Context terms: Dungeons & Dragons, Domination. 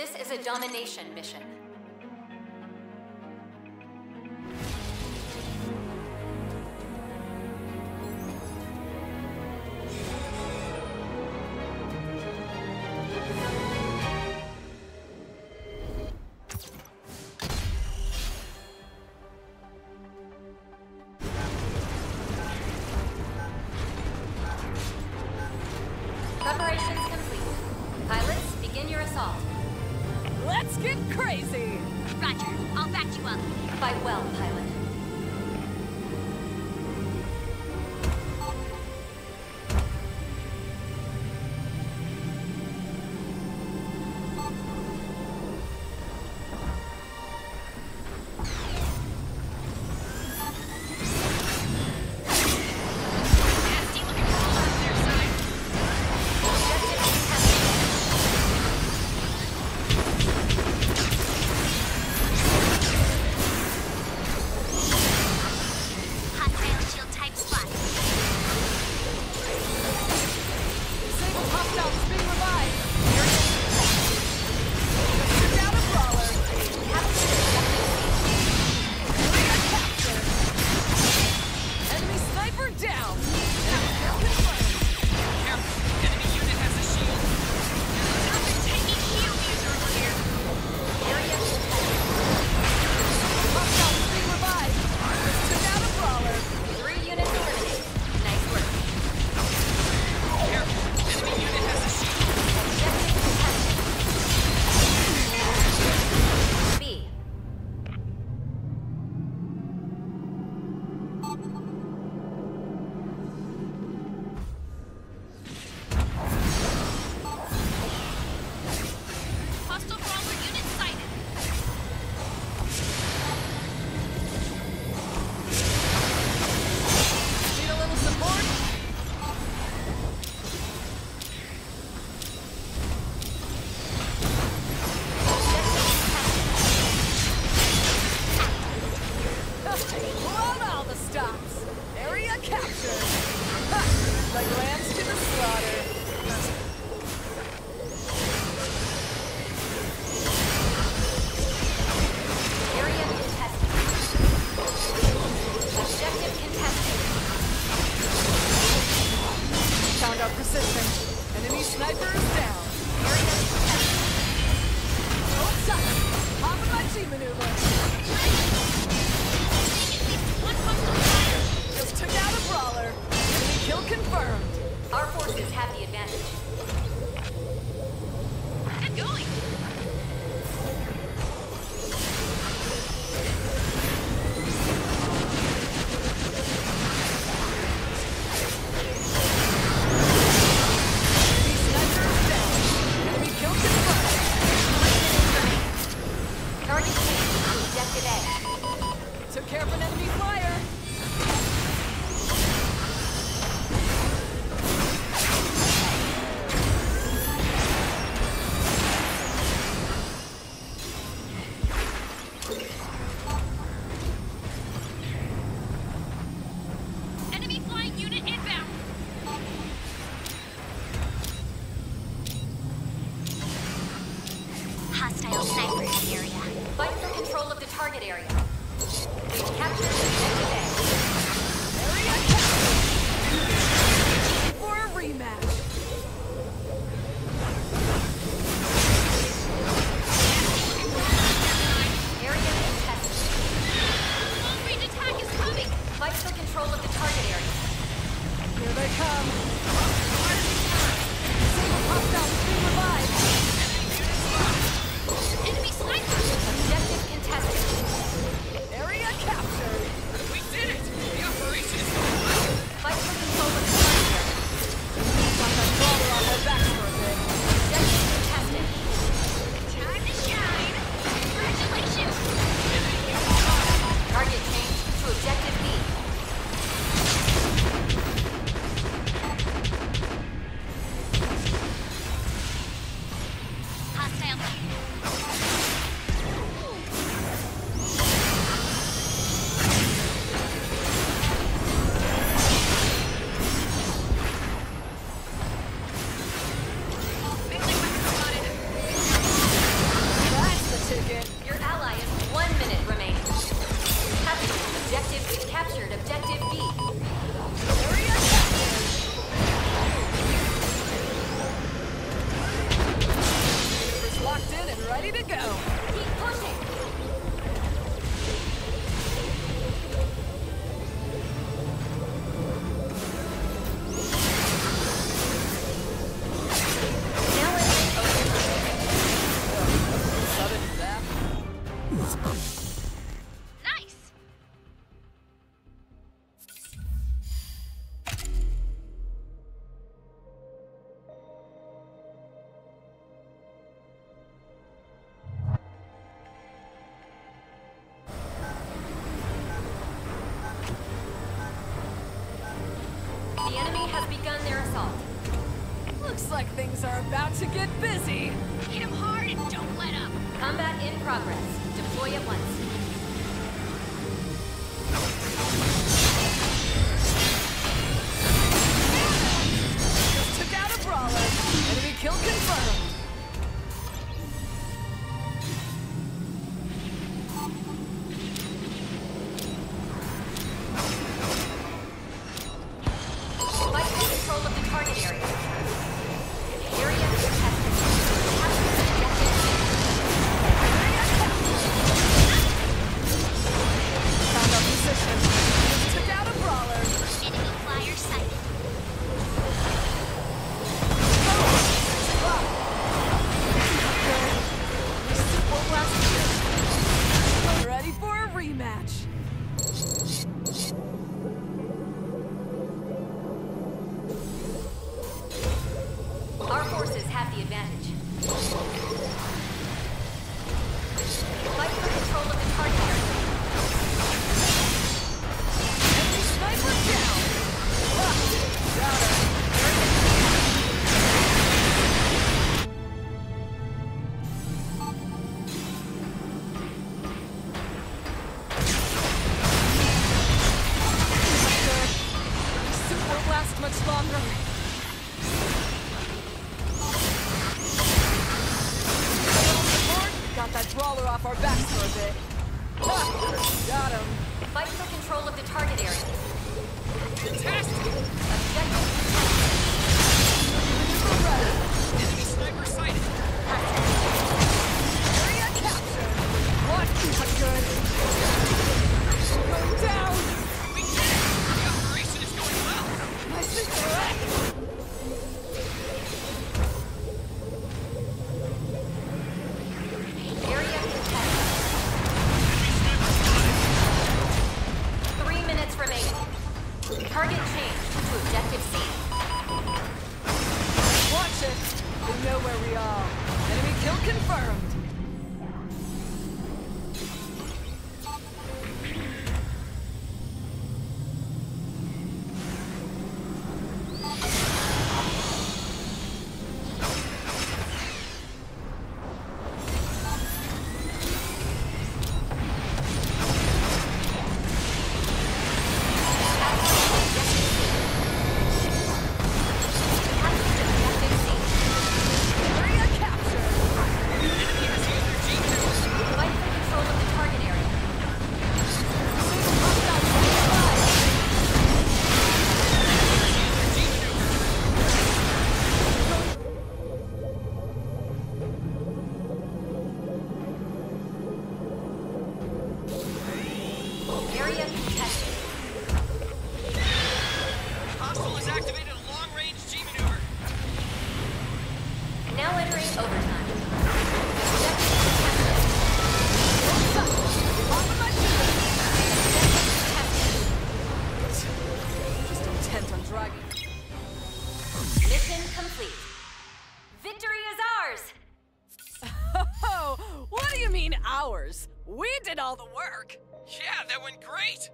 This is a domination mission. Preparations complete. Pilots, begin your assault. Let's get crazy! Roger, I'll back you up. Fight well, pilot. Enemy sniper! Objective contested. Area captured. We did it! Looks like things are about to get busy. Hit him hard and don't let up. Combat in progress. Deploy at once. Kill confirmed. All the work. Yeah, that went great.